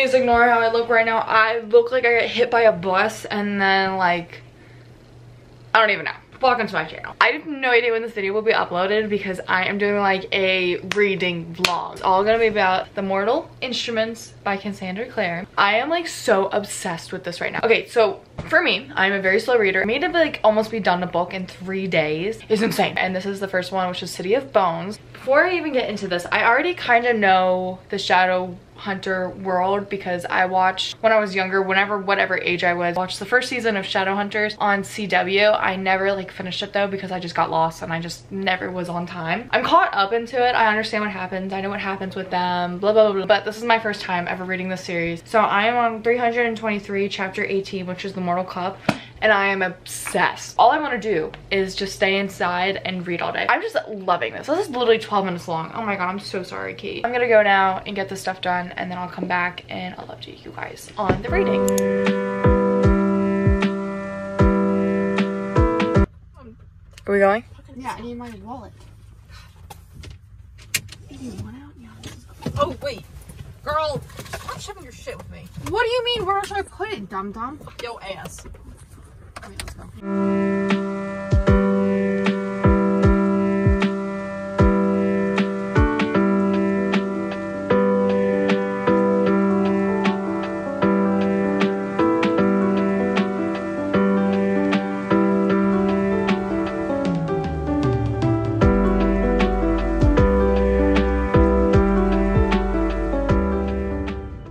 please ignore how I look right now. I look like I got hit by a bus and then like, I don't even know. Welcome to my channel. I have no idea when this video will be uploaded because I am doing like a reading vlog. It's all gonna be about The Mortal Instruments by Cassandra Clare. I am like so obsessed with this right now. Okay, so for me, I'm a very slow reader. I made it like almost be done a book in 3 days. It's insane. And this is the first one, which is City of Bones. Before I even get into this, I already kind of know the Shadowhunter world because I watched when I was younger, whatever age I was, watched the first season of Shadowhunters on CW. I never like finished it though because I just got lost and I just never was on time. I'm caught up into it. I understand what happens. I know what happens with them, blah, blah, blah, blah. But this is my first time ever reading this series. So I am on 323, chapter 18, which is The Mortal Cup. And I am obsessed. All I want to do is just stay inside and read all day. I'm just loving this. This is literally 12 minutes long. Oh my god, I'm so sorry, Kate. I'm gonna go now and get this stuff done and then I'll come back and I'll update you guys on the reading. Are we going? Yeah, I need my wallet. You want out? Yeah, this is okay. Oh wait, girl, stop shoving your shit with me. What do you mean? Where should I put it, dum dum? Fuck your ass. Wait, let's go.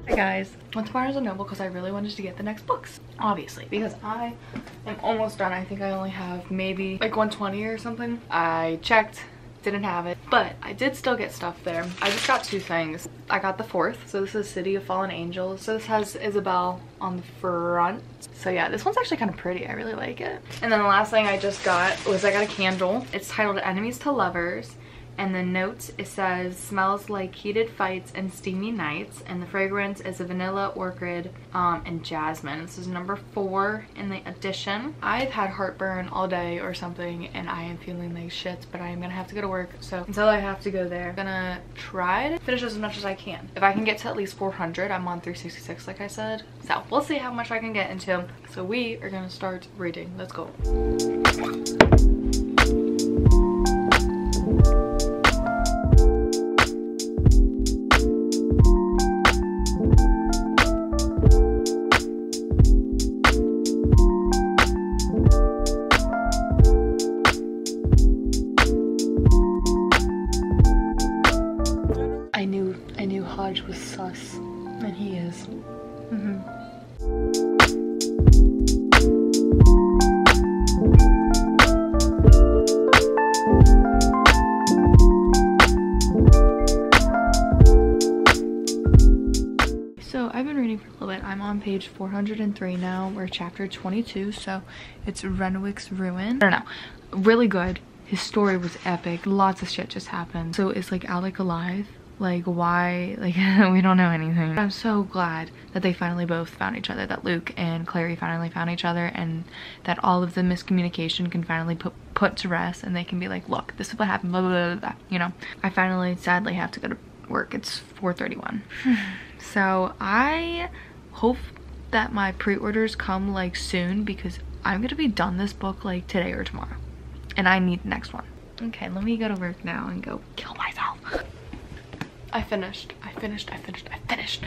Hey guys, went to Barnes & Noble because I really wanted to get the next books. Obviously, because I am almost done. I think I only have maybe like 120 or something. I checked, didn't have it, but I did still get stuff there. I just got two things. I got the fourth, so this is City of Fallen Angels. So this has Isabelle on the front. So yeah, this one's actually kind of pretty. I really like it. And then the last thing I just got was I got a candle. It's titled Enemies to Lovers. And the notes, it says, smells like heated fights and steamy nights. And the fragrance is a vanilla, orchid, and jasmine. This is number 4 in the edition. I've had heartburn all day or something, and I am feeling like shit, but I am gonna have to go to work. So until I have to go there, I'm gonna try to finish as much as I can. If I can get to at least 400, I'm on 366, like I said. So we'll see how much I can get into. So we are gonna start reading. Let's go. Page 403 now. We're chapter 22, so it's Renwick's Ruin. I don't know. Really good. His story was epic. Lots of shit just happened. So is like Alec alive? Like why? Like we don't know anything. I'm so glad that they finally both found each other, that Luke and Clary finally found each other, and that all of the miscommunication can finally put to rest, and they can be like, look, this is what happened, blah, blah, blah, blah, you know. I finally sadly have to go to work. It's 4:31. So I hope that my pre-orders come like soon because I'm gonna be done this book like today or tomorrow and I need the next one. Okay, let me go to work now and go kill myself. I finished.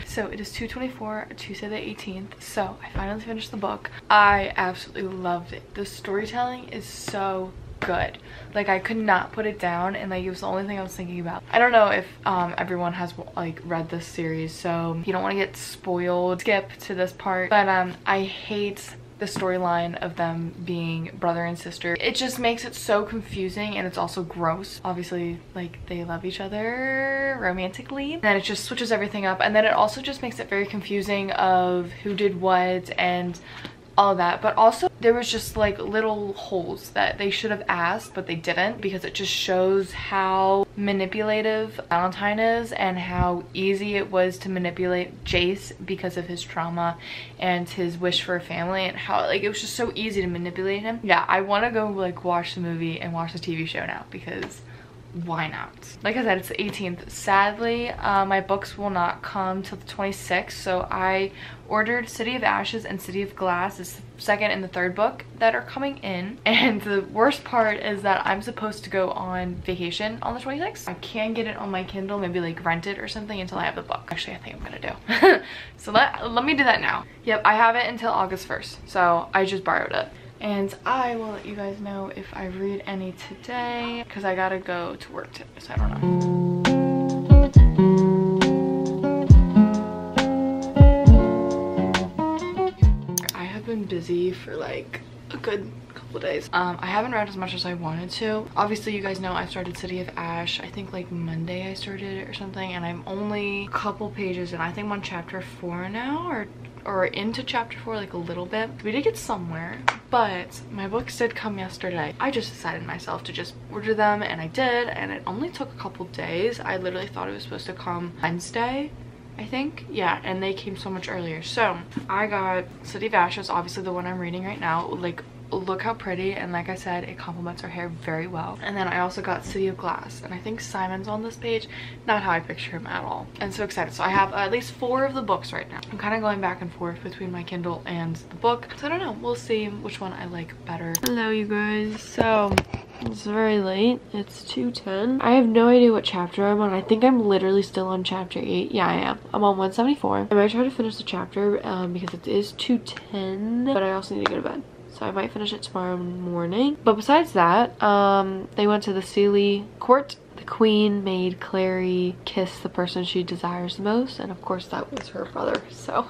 So it is 2:24, Tuesday the 18th. So I finally finished the book. I absolutely loved it. The storytelling is so good. Like I could not put it down, and like it was the only thing I was thinking about. I don't know if everyone has like read this series, so you don't want to get spoiled. Skip to this part. But I hate the storyline of them being brother and sister. It just makes it so confusing, and it's also gross. Obviously, like they love each other romantically, and then it just switches everything up, and then it also just makes it very confusing of who did what and all that. But also there was just like little holes that they should have asked but they didn't, because it just shows how manipulative Valentine is and how easy it was to manipulate Jace because of his trauma and his wish for a family, and how like it was just so easy to manipulate him. Yeah, I want to go like watch the movie and watch the TV show now because why not? Like I said, it's the 18th. Sadly, my books will not come till the 26th, so I ordered City of Ashes and City of Glass. It's the second and the third book that are coming in. And the worst part is that I'm supposed to go on vacation on the 26th. I can get it on my Kindle, maybe like rent it or something until I have the book. Actually, I think I'm gonna do. So let me do that now. Yep, I have it until August 1st, so I just borrowed it. And I will let you guys know if I read any today, because I gotta go to work today, so I don't know. I have been busy for like a good couple of days. I haven't read as much as I wanted to. Obviously, you guys know I started City of Ash. I think like Monday I started it or something, and I'm only a couple pages, and I think I'm on chapter 4 now, or into chapter 4 like a little bit. We did get somewhere, but my books did come yesterday. I just decided myself to just order them, and I did, and it only took a couple days. I literally thought it was supposed to come Wednesday, I think. Yeah, and they came so much earlier. So I got City of Ashes, obviously the one I'm reading right now. Like, look how pretty, and like I said, it complements her hair very well. And then I also got City of Glass, and I think Simon's on this page. Not how I picture him at all. And so excited. So I have at least 4 of the books right now. I'm kind of going back and forth between my Kindle and the book, so I don't know, we'll see which one I like better. Hello you guys. So it's very late. It's 2:10. I have no idea what chapter I'm on. I think I'm literally still on chapter 8. Yeah, I am. I'm on 174. I might try to finish the chapter because it is 2:10, but I also need to go to bed. So I might finish it tomorrow morning. But besides that, they went to the Seelie Court. The queen made Clary kiss the person she desires the most, and of course that was her brother, so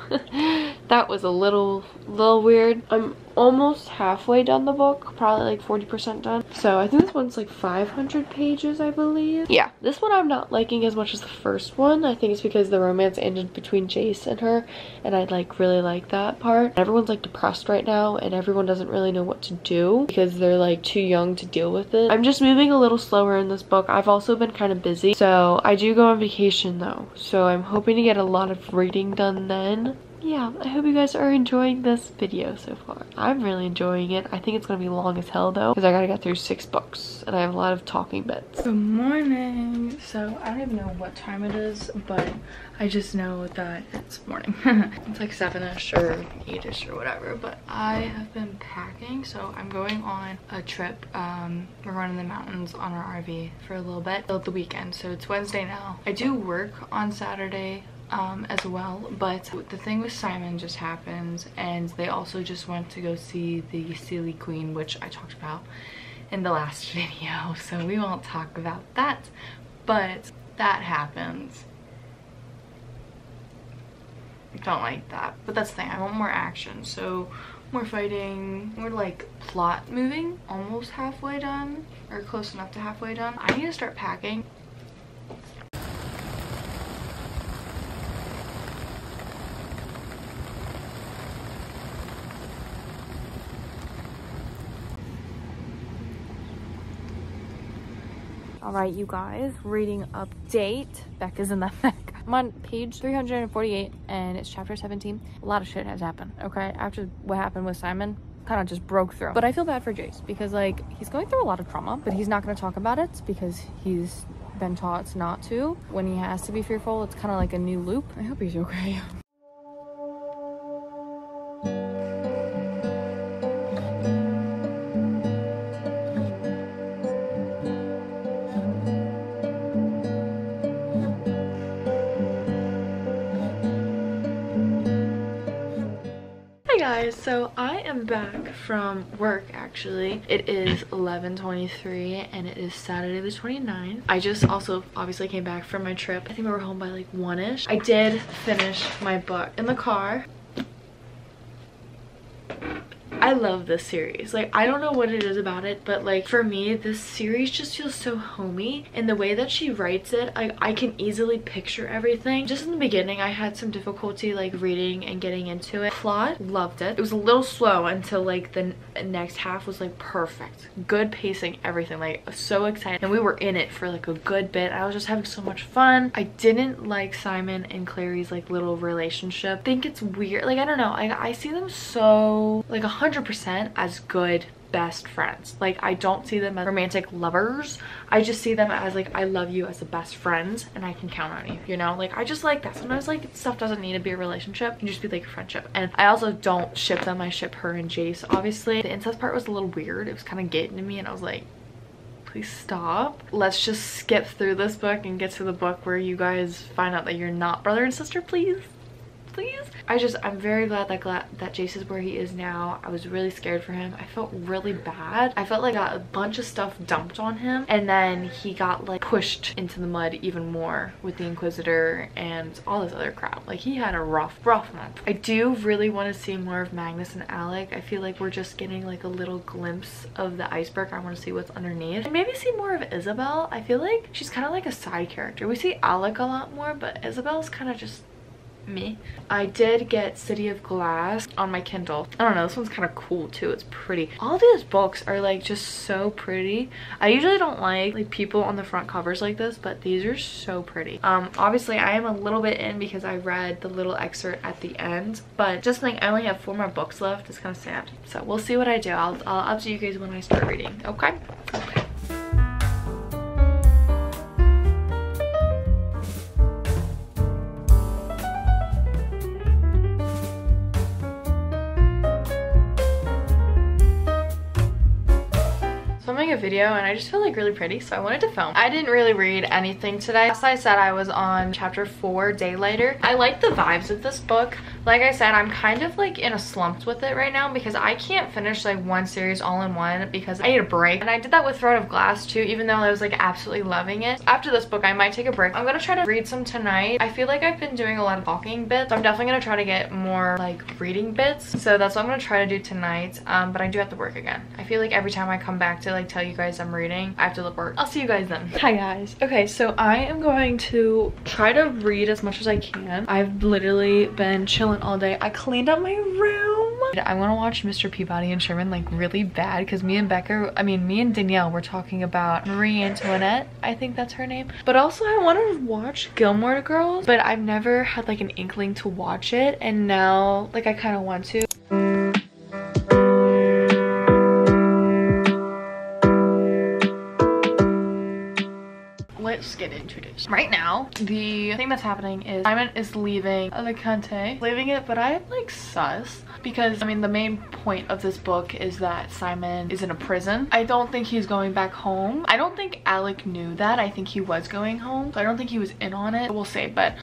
that was a little weird. I'm almost halfway done the book, probably like 40% done. So I think this one's like 500 pages, I believe. Yeah, this one I'm not liking as much as the first one. I think it's because the romance ended between Jace and her, and I like really like that part. Everyone's like depressed right now, and everyone doesn't really know what to do because they're like too young to deal with it. I'm just moving a little slower in this book. I've also been kind of busy, so I do go on vacation though, so I'm hoping to get a lot of reading done then. Yeah, I hope you guys are enjoying this video so far. I'm really enjoying it. I think it's gonna be long as hell though, because I gotta get through 6 books, and I have a lot of talking bits. Good morning. So I don't even know what time it is, but I just know that it's morning. It's like 7-ish or 8-ish or whatever, but I have been packing, so I'm going on a trip. We're running the mountains on our RV for a little bit till the weekend, so it's Wednesday now. I do work on Saturday as well, but the thing with Simon just happened, and they also just went to go see the Seelie Queen, which I talked about in the last video, so we won't talk about that, but that happens. Don't like that, but that's the thing. I want more action, so more fighting, more like plot moving. Almost halfway done, or close enough to halfway done. I need to start packing. Alright you guys, reading update. Becca's in the back. I'm on page 348 and it's chapter 17. A lot of shit has happened, okay? After what happened with Simon, kind of just broke through. But I feel bad for Jace because like, he's going through a lot of trauma, but he's not going to talk about it because he's been taught not to. When he has to be fearful, it's kind of like a new loop. I hope he's okay. So I am back from work, actually. It is 11:23 and it is Saturday the 29th. I just also obviously came back from my trip. I think we were home by like 1-ish. I did finish my book in the car. I love this series. Like, I don't know what it is about it, but like for me, this series just feels so homey. And the way that she writes it, I can easily picture everything. Just in the beginning, I had some difficulty like reading and getting into it. Plot, loved it. It was a little slow until like the next half was like perfect. Good pacing, everything. Like, so excited. And we were in it for like a good bit. I was just having so much fun. I didn't like Simon and Clary's like little relationship. I think it's weird. Like, I don't know. I see them so like 100% as good best friends. Like, I don't see them as romantic lovers. I just see them as like, I love you as the best friends and I can count on you, you know? Like, I just like that. Sometimes like stuff doesn't need to be a relationship. It can just be like a friendship. And I also don't ship them. I ship her and Jace, obviously. The incest part was a little weird. It was kind of getting to me and I was like, please stop. Let's just skip through this book and get to the book where you guys find out that you're not brother and sister, please. Please. I'm very glad that Jace is where he is now. I was really scared for him. I felt really bad. I felt like I got a bunch of stuff dumped on him and then he got like pushed into the mud even more with the Inquisitor and all this other crap. Like, he had a rough month. I do really want to see more of Magnus and Alec. I feel like we're just getting like a little glimpse of the iceberg. I want to see what's underneath and maybe see more of Isabelle. I feel like she's kind of like a side character. We see Alec a lot more, but Isabelle's kind of just me. I did get City of Glass on my Kindle. I don't know, this one's kind of cool too. It's pretty. All these books are like just so pretty. I usually don't like people on the front covers like this, but these are so pretty. Obviously I am a little bit in because I read the little excerpt at the end, but just like I only have 4 more books left. It's kind of sad. So we'll see what I do. I'll update you guys when I start reading. Okay? Okay. A video and I just feel like really pretty, so I wanted to film. I didn't really read anything today. As I said, I was on chapter 4, Daylighter. I like the vibes of this book. Like I said, I'm kind of like in a slump with it right now because I can't finish like one series all in one because I need a break. And I did that with Throne of Glass too, even though I was like absolutely loving it. After this book, I might take a break. I'm gonna try to read some tonight. I feel like I've been doing a lot of talking bits, so I'm definitely gonna try to get more like reading bits. So that's what I'm gonna try to do tonight. But I do have to work again. I feel like every time I come back to like tell you guys I'm reading, I have to look work. I'll see you guys then. Hi guys. Okay, so I am going to try to read as much as I can. I've literally been chilling all day. I cleaned up my room. I want to watch Mr. Peabody and Sherman like really bad because me and Danielle were talking about Marie Antoinette. I think that's her name. But also I want to watch Gilmore Girls, but I've never had like an inkling to watch it, and now like I kind of want to. Let's get into this. Right now, the thing that's happening is Simon is leaving Alicante. Leaving it, but I am like sus because I mean the main point of this book is that Simon is in a prison. I don't think he's going back home. I don't think Alec knew that. I think he was going home. So I don't think he was in on it. We'll see, but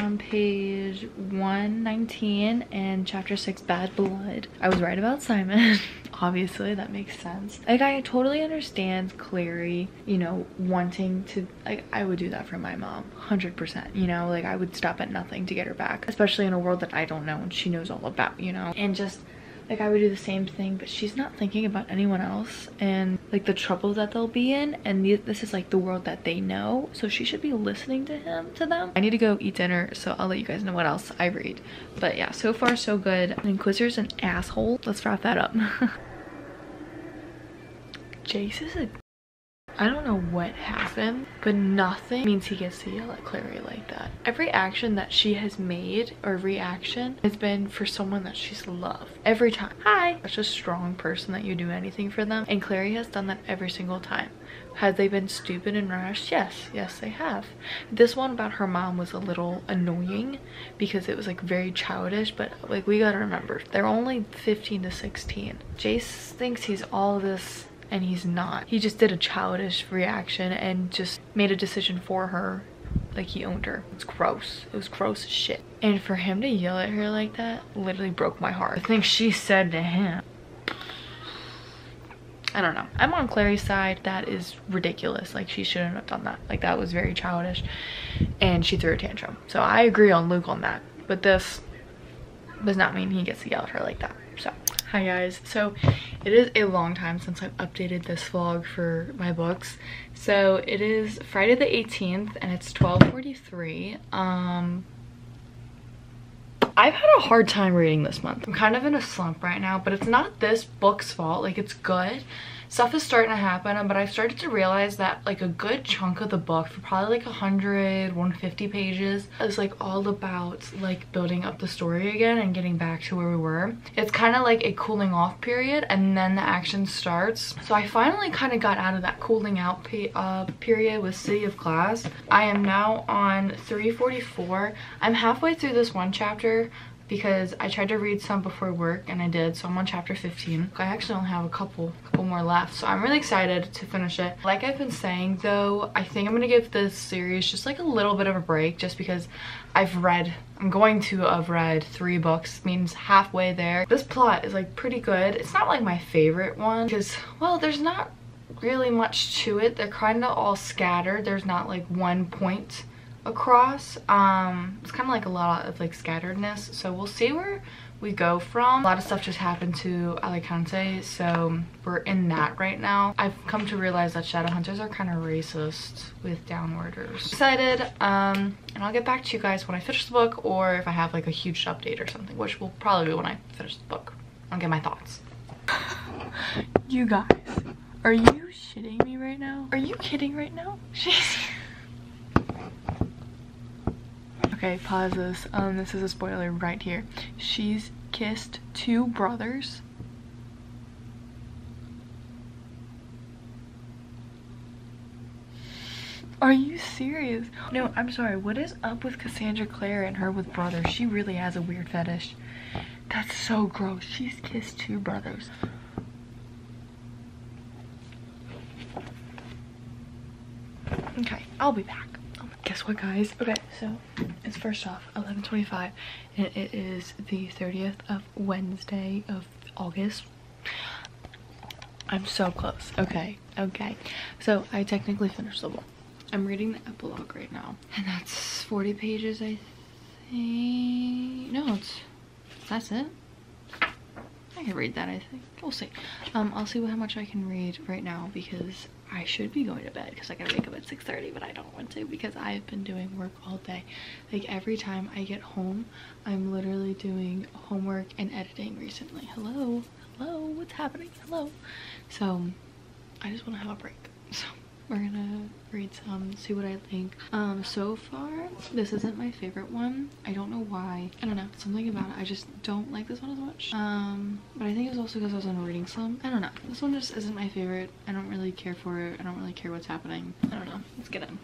on page 119 and chapter 6, Bad Blood. I was right about Simon. Obviously, that makes sense. Like, I totally understand Clary, you know, wanting to, like, I would do that for my mom, 100%, you know, like, I would stop at nothing to get her back, especially in a world that I don't know and she knows all about, you know, and just, like, I would do the same thing, but she's not thinking about anyone else and, like, the trouble that they'll be in, and this is, like, the world that they know, so she should be listening to them. I need to go eat dinner, so I'll let you guys know what else I read. But, yeah, so far, so good. An Inquisitor's an asshole. Let's wrap that up. Jace is a... I don't know what happened, but nothing means he gets to yell at Clary like that. Every action that she has made or reaction has been for someone that she's loved. Every time. Hi! Such a strong person that you do anything for them. And Clary has done that every single time. Have they been stupid and rash? Yes. Yes, they have. This one about her mom was a little annoying because it was like very childish, but like we gotta remember, they're only 15 to 16. Jace thinks he's all this and he's not. He just did a childish reaction and just made a decision for her. Like, he owned her. It's gross. It was gross as shit. And for him to yell at her like that literally broke my heart. The thing she said to him. I don't know. I'm on Clary's side. That is ridiculous. Like, she shouldn't have done that. Like, that was very childish. And she threw a tantrum. So I agree on Luke on that. But this does not mean he gets to yell at her like that. So, hi guys. So it is a long time since I've updated this vlog for my books. So it is Friday the 18th and it's 12:43. I've had a hard time reading this month. I'm kind of in a slump right now, but it's not this book's fault. Like, it's good. Stuff is starting to happen, but I've started to realize that, like, a good chunk of the book, for probably like 100, 150 pages, is like all about like building up the story again and getting back to where we were. It's kind of like a cooling off period and then the action starts. So I finally kind of got out of that cooling out period with City of Glass. I am now on 344. I'm halfway through this one chapter, because I tried to read some before work and I did, so I'm on chapter 15. I actually only have a couple more left, so I'm really excited to finish it. Like I've been saying though, I think I'm gonna give this series just like a little bit of a break, just because I'm going to have read 3 books, means halfway there. This plot is like pretty good. It's not like my favorite one because, well, there's not really much to it. They're kind of all scattered. There's not like one point across. It's kind of like a lot of like scatteredness, so we'll see where we go from. A lot of stuff just happened to Alicante, so we're in that right now. I've come to realize that Shadowhunters are kind of racist with Downwarders. Excited, and I'll get back to you guys when I finish the book, or if I have like a huge update or something, which will probably be when I finish the book. I'll get my thoughts. You guys, are you shitting me right now? Are you kidding right now? She's okay, pause this. This is a spoiler right here. She's kissed 2 brothers. Are you serious? No, I'm sorry. What is up with Cassandra Clare and her with brothers? She really has a weird fetish. That's so gross. She's kissed 2 brothers. Okay, I'll be back. Guess what, guys? Okay, so it's first off 11:25 and it is the 30th of Wednesday of August. I'm so close. Okay, so I technically finished the book. I'm reading the epilogue right now and that's 40 pages, I think. No, that's it. I can read that, I think. We'll see. I'll see how much I can read right now, because I should be going to bed because I gotta wake up at 6:30, but I don't want to because I've been doing work all day. Like, every time I get home, I'm literally doing homework and editing recently. Hello, what's happening? Hello. So I just want to have a break. So we're gonna read some, see what I think. So far, this isn't my favorite one. I don't know why. I don't know, something about it. I just don't like this one as much. But I think it's also because I was on a reading slump. I don't know. This one just isn't my favorite. I don't really care for it. I don't really care what's happening. I don't know. Let's get in.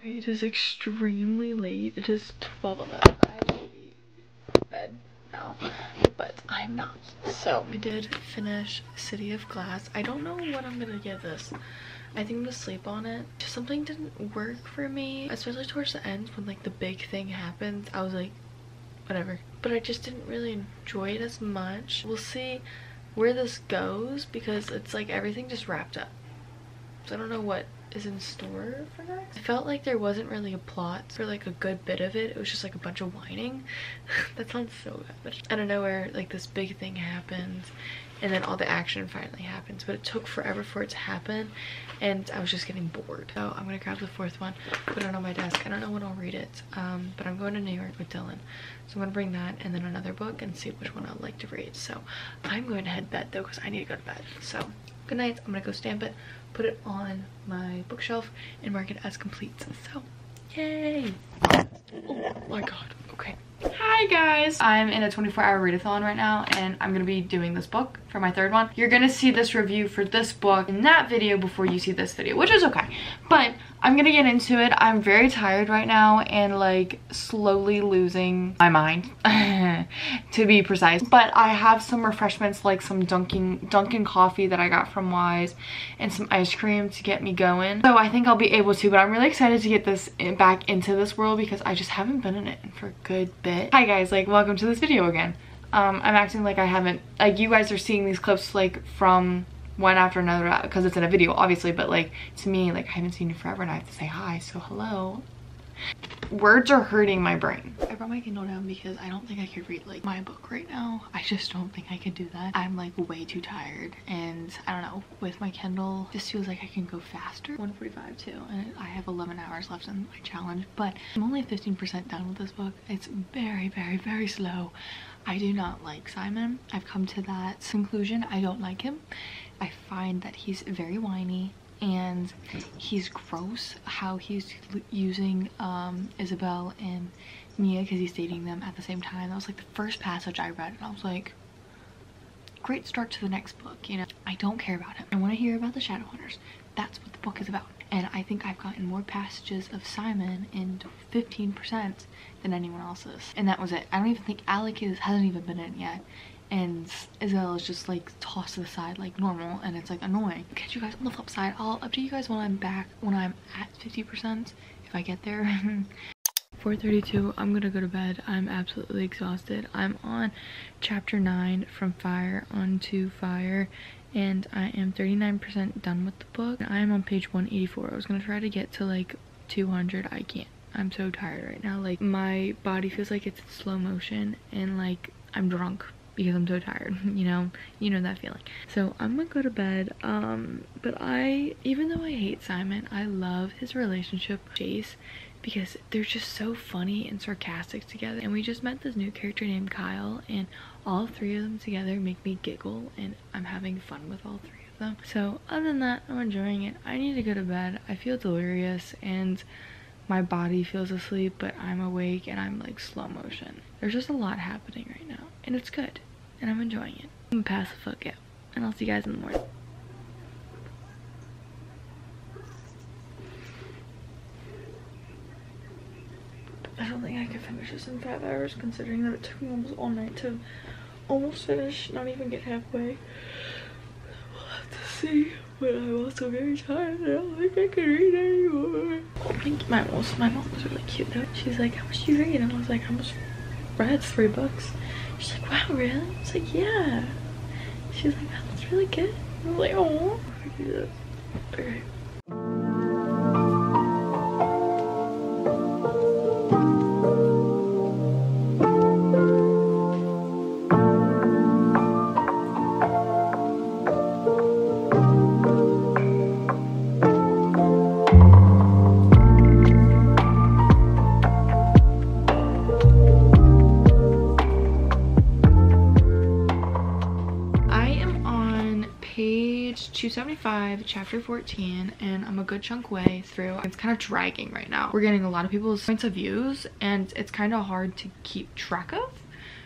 It is extremely late. It is 12:11. I will be in bed now, but I'm not. So we did finish City of Glass. I don't know what I'm gonna give this. I think I'm gonna sleep on it. Just something didn't work for me, especially towards the end when like the big thing happens. I was like, whatever. But I just didn't really enjoy it as much. We'll see where this goes because it's like everything just wrapped up. I don't know what is in store for next. I felt like there wasn't really a plot for like a good bit of it. It was just like a bunch of whining. That sounds so bad. Out of nowhere, like this big thing happens and then all the action finally happens, but it took forever for it to happen and I was just getting bored. So I'm gonna grab the fourth one, put it on my desk. I don't know when I'll read it, but I'm going to New York with Dylan, so I'm gonna bring that and then another book and see which one I'd like to read. So I'm going to head bed though because I need to go to bed. So good night. I'm gonna go stamp it, put it on my bookshelf and mark it as complete. So yay. Oh my god. Okay. Hi guys, I'm in a 24-hour readathon right now and I'm gonna be doing this book for my third one. You're gonna see this review for this book in that video before you see this video, which is okay, but I'm gonna get into it. I'm very tired right now and like slowly losing my mind to be precise, but I have some refreshments like some Dunkin' coffee that I got from Wise and some ice cream to get me going, so I think I'll be able to. But I'm really excited to get this back into this world because I just haven't been in it for a good bit. Hi guys, like welcome to this video again. I'm acting like I haven't, like you guys are seeing these clips like from one after another because it's in a video obviously, but like to me, like I haven't seen you forever and I have to say hi, so hello. Words are hurting my brain. I brought my Kindle down because I don't think I could read like my book right now. I just don't think I could do that. I'm like way too tired and I don't know, with my Kindle this feels like I can go faster. 145 too, and I have 11 hours left in my challenge, but I'm only 15% done with this book. It's very, very, very slow. I do not like Simon. I've come to that conclusion. I don't like him. I find that he's very whiny and he's gross how he's using Isabelle and Mia because he's dating them at the same time. That was like the first passage I read and I was like, great start to the next book, you know. I don't care about him. I want to hear about the Shadowhunters. That's what the book is about. And I think I've gotten more passages of Simon in 15% than anyone else's, and that was it. I don't even think Alec hasn't even been in yet, and Isabelle is just like tossed to the side like normal, and it's like annoying. I'll catch you guys on the flip side. I'll update you guys when I'm back, when I'm at 50%, if I get there. 4:32, I'm gonna go to bed. I'm absolutely exhausted. I'm on chapter 9, From Fire Unto Fire, and I am 39% done with the book. I am on page 184. I was gonna try to get to like 200. I can't. I'm so tired right now. Like my body feels like it's in slow motion and like I'm drunk because I'm so tired, you know that feeling. So I'm gonna go to bed, but even though I hate Simon, I love his relationship with Jace because they're just so funny and sarcastic together. And we just met this new character named Kyle, and all three of them together make me giggle, and I'm having fun with all three of them. So other than that, I'm enjoying it. I need to go to bed. I feel delirious and my body feels asleep, but I'm awake and I'm like slow motion. There's just a lot happening right now and it's good. And I'm enjoying it. I'm gonna pass the fuck out. And I'll see you guys in the morning. I don't think I could finish this in 5 hours, considering that it took me almost all night to almost finish, not even get halfway. We'll have to see. But I'm also very tired. I don't think I can read anymore. Oh, thank you. My mom was really cute though. She's like, how much do you read? And I was like, I almost read 3 books. She's like, wow, really? I was like, yeah. She's like, wow, that's really good. I was like, oh. Okay. Page 275, chapter 14, and I'm a good chunk way through. It's kind of dragging right now. We're getting a lot of people's points of views and it's kind of hard to keep track of,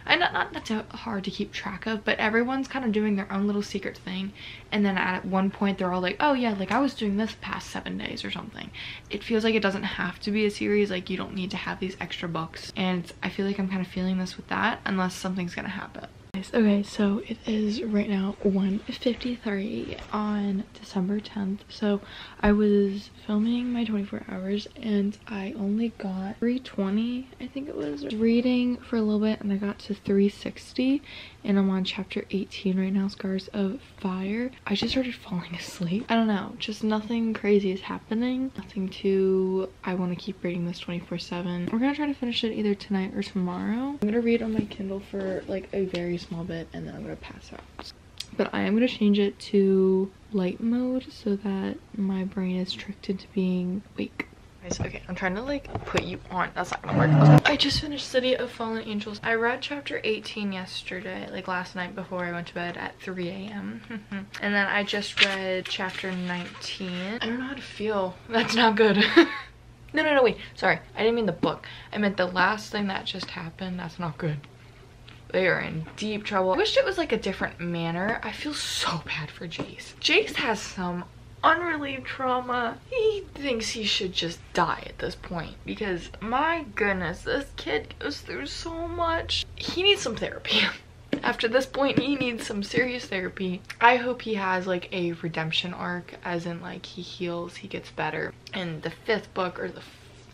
and not so hard to keep track of, but everyone's kind of doing their own little secret thing, and then at one point they're all like, oh yeah, like I was doing this past 7 days or something. It feels like it doesn't have to be a series, like you don't need to have these extra books, and I feel like I'm kind of feeling this with that unless something's gonna happen. Okay, so it is right now 1:53 on December 10th. So I was filming my 24 hours and I only got 320, I think it was, reading for a little bit, and I got to 360 and I'm on chapter 18 right now, Scars of Fire. I just started falling asleep. I don't know, just nothing crazy is happening. Nothing to, I want to keep reading this 24/7. We're gonna try to finish it either tonight or tomorrow. I'm gonna read on my Kindle for like a very small bit and then I'm gonna pass out. But I am gonna change it to light mode so that my brain is tricked into being awake. Okay, I'm trying to like put you on. That's not gonna work. I just finished City of Fallen Angels. I read chapter 18 yesterday, like last night before I went to bed at 3 a.m. And then I just read chapter 19. I don't know how to feel. That's not good. No, wait. Sorry. I didn't mean the book. I meant the last thing that just happened. That's not good. They are in deep trouble. I wish it was like a different manner. I feel so bad for Jace. Jace has some unrelieved trauma. He thinks he should just die at this point because my goodness, this kid goes through so much. He needs some therapy. After this point, he needs some serious therapy. I hope he has like a redemption arc, as in like he heals, he gets better. And the fifth book or the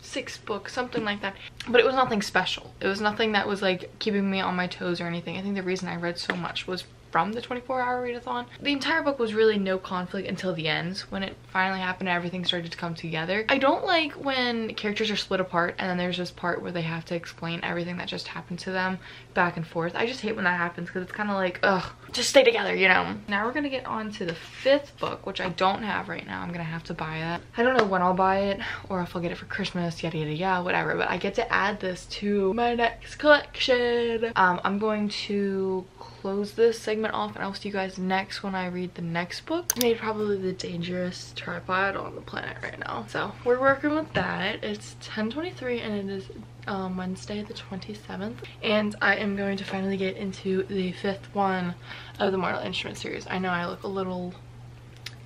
sixth book, something like that. But it was nothing special. It was nothing that was like keeping me on my toes or anything. I think the reason I read so much was from the 24-hour readathon. The entire book was really no conflict until the end. When it finally happened, everything started to come together. I don't like when characters are split apart and then there's this part where they have to explain everything that just happened to them back and forth. I just hate when that happens because it's kind of like, ugh, just stay together, you know? Now we're gonna get on to the fifth book, which I don't have right now. I'm gonna have to buy that. I don't know when I'll buy it or if I'll get it for Christmas, yada yada yada, whatever, but I get to add this to my next collection. I'm going to close this segment off and I'll see you guys next when I read the next book. I made probably the dangerous tripod on the planet right now, so we're working with that. It's 10:23 and it is Wednesday the 27th, and I am going to finally get into the fifth one of the Mortal Instruments series. I know I look a little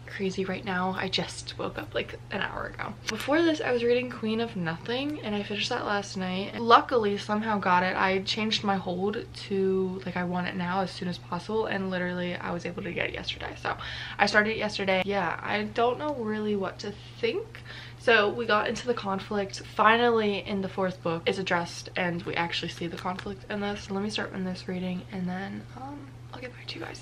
crazy right now. I just woke up like an hour ago. Before this I was reading Queen of Nothing and I finished that last night. Luckily somehow got it. I changed my hold to like I want it now as soon as possible, and literally I was able to get it yesterday. So I started it yesterday. Yeah, I don't know really what to think. So we got into the conflict finally in the fourth book. It's addressed and we actually see the conflict in this. So let me start in this reading and then I'll get back to you guys.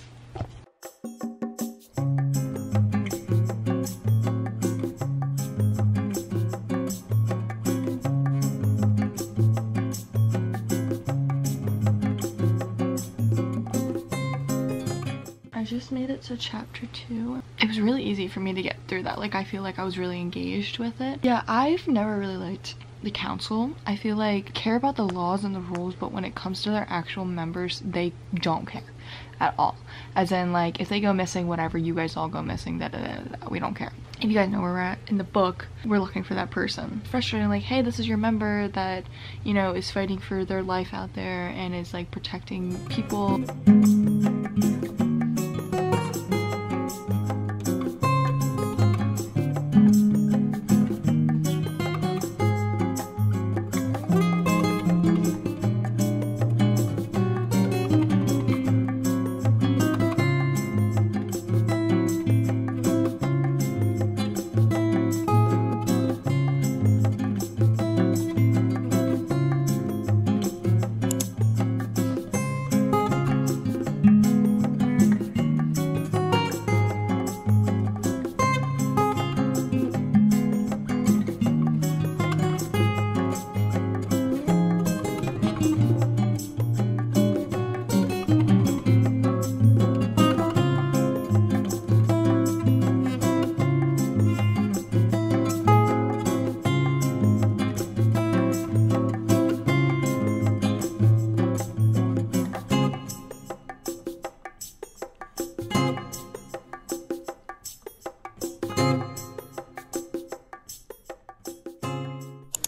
Just made it to chapter 2. It was really easy for me to get through that. Like I feel like I was really engaged with it. Yeah, I've never really liked the council. I feel like care about the laws and the rules, but when it comes to their actual members, they don't care at all. As in like if they go missing, whatever, you guys all go missing, we don't care. If you guys know where we're at in the book, we're looking for that person. Frustrating, like, hey, this is your member that, you know, is fighting for their life out there and is like protecting people.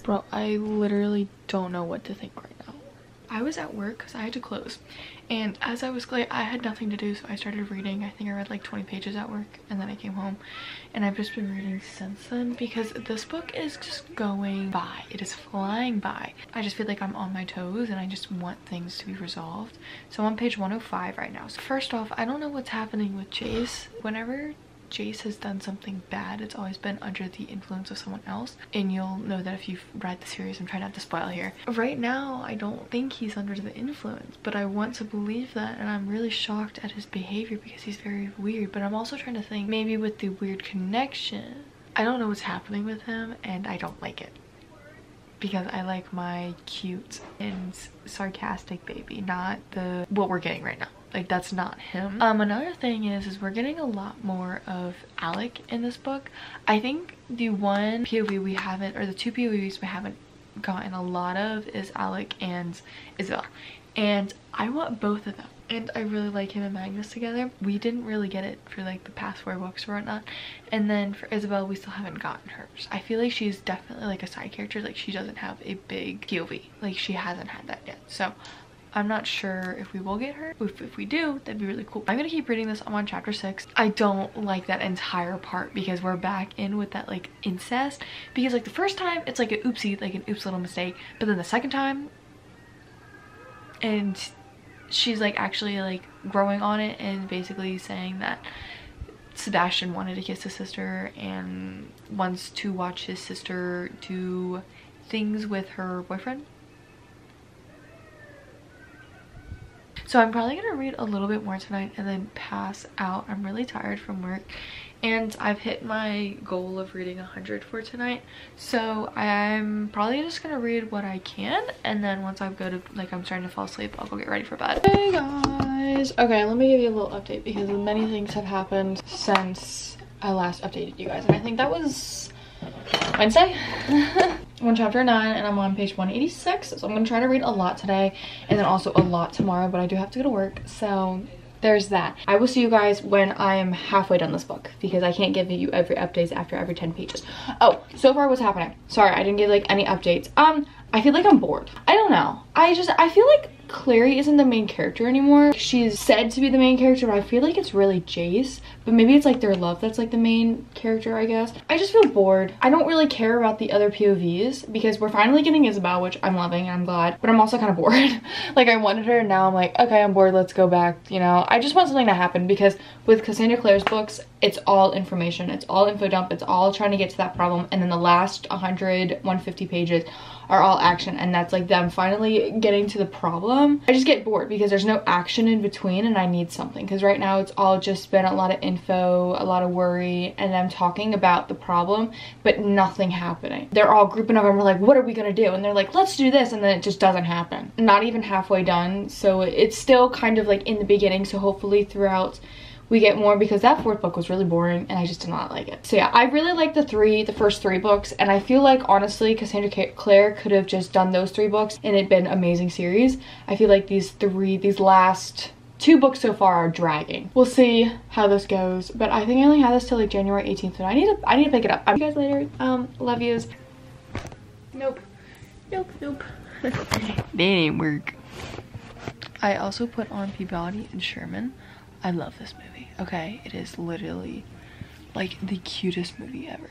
Bro, I literally don't know what to think right now. I was at work because I had to close, and as I was late, I had nothing to do, so I started reading. I think I read like 20 pages at work, and then I came home, and I've just been reading since then because this book is just going by. It is flying by. I just feel like I'm on my toes, and I just want things to be resolved. So I'm on page 105 right now. So first off, I don't know what's happening with Jace. Whenever Jace has done something bad, it's always been under the influence of someone else, and you'll know that if you've read the series. I'm trying not to spoil here. Right now, I don't think he's under the influence, but I want to believe that, and I'm really shocked at his behavior because he's very weird. But I'm also trying to think, maybe with the weird connection, I don't know what's happening with him, and I don't like it. Because I like my cute and sarcastic baby, not the what we're getting right now. Like, that's not him. Another thing is we're getting a lot more of Alec in this book. I think the one POV we haven't, or the two POVs we haven't gotten a lot of, is Alec and Isabelle. And I want both of them. And I really like him and Magnus together. We didn't really get it for like the past 4 books or whatnot. And then for Isabelle, we still haven't gotten hers. I feel like she's definitely like a side character. Like, she doesn't have a big POV. Like, she hasn't had that yet. So I'm not sure if we will get her. If we do, that'd be really cool. I'm gonna keep reading this. I'm on chapter 6. I don't like that entire part because we're back in with that like incest. Because like the first time, it's like an oopsie, like an oops little mistake. But then the second time, and she's like actually like growing on it and basically saying that Sebastian wanted to kiss his sister and wants to watch his sister do things with her boyfriend. So I'm probably gonna read a little bit more tonight and then pass out. I'm really tired from work, and I've hit my goal of reading 100 for tonight. So I'm probably just gonna read what I can, and then once I go to, like, I'm starting to fall asleep, I'll go get ready for bed. Hey guys! Okay, let me give you a little update because many things have happened since I last updated you guys, and I think that was Wednesday. I'm on chapter 9 and I'm on page 186, so I'm gonna try to read a lot today and then also a lot tomorrow, but I do have to go to work, so there's that. I will see you guys when I am halfway done this book because I can't give you every updates after every 10 pages. Oh, so far what's happening? Sorry, I didn't give like any updates. I feel like I'm bored. I don't know. I feel like Clary isn't the main character anymore. She's said to be the main character, but I feel like it's really Jace, but maybe it's like their love that's like the main character, I guess. I just feel bored. I don't really care about the other POVs because we're finally getting Isabelle, which I'm loving and I'm glad, but I'm also kind of bored. Like, I wanted her and now I'm like, okay, I'm bored, let's go back, you know? I just want something to happen because with Cassandra Clare's books, it's all information, it's all info dump, it's all trying to get to that problem, and then the last 150 pages are all action, and that's like them finally getting to the problem. I just get bored because there's no action in between, and I need something because right now it's all just been a lot of info, a lot of worry, and them talking about the problem but nothing happening. They're all grouping up and we're like, what are we gonna do? And they're like, let's do this, and then it just doesn't happen. Not even halfway done, so it's still kind of like in the beginning, so hopefully throughout we get more because that 4th book was really boring and I just did not like it. So yeah, I really like the first 3 books, and I feel like honestly Cassandra Clare could have just done those 3 books and it'd been an amazing series. I feel like these last 2 books so far are dragging. We'll see how this goes, but I think I only have this till like January 18th, so I need to pick it up. I'll see you guys later. Love yous. Nope. Nope, nope. That didn't work. I also put on Peabody and Sherman. I love this movie, okay? It is literally like the cutest movie ever.